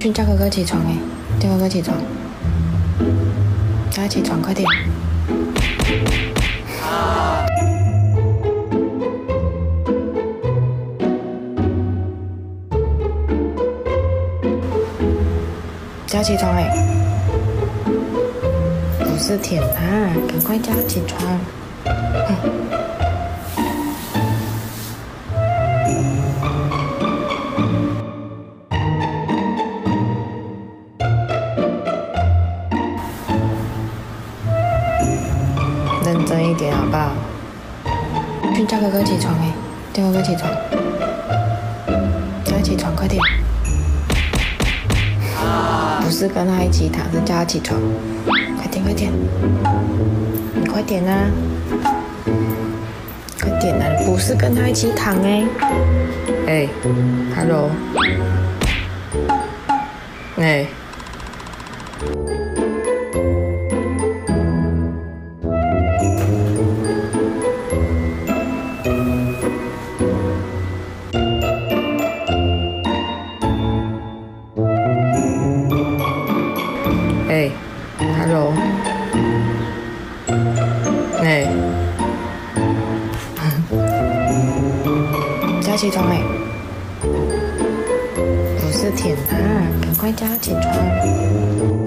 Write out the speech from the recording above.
俊渣哥哥起床哎，叫哥哥起床，大家起床快点！啊、大家起床哎，不是舔啊，赶快叫起床！嗯 认真一点好不好？去叫哥哥起床哎，叫哥哥起床，叫他起床快点！啊、不是跟他一起躺，是叫他起床，快点快点，你快点啊！快点啊！不是跟他一起躺哎，哎 ，hello， 哎。 哎 ，hello， 哎，叫起床哎，不是舔他，赶快叫起床。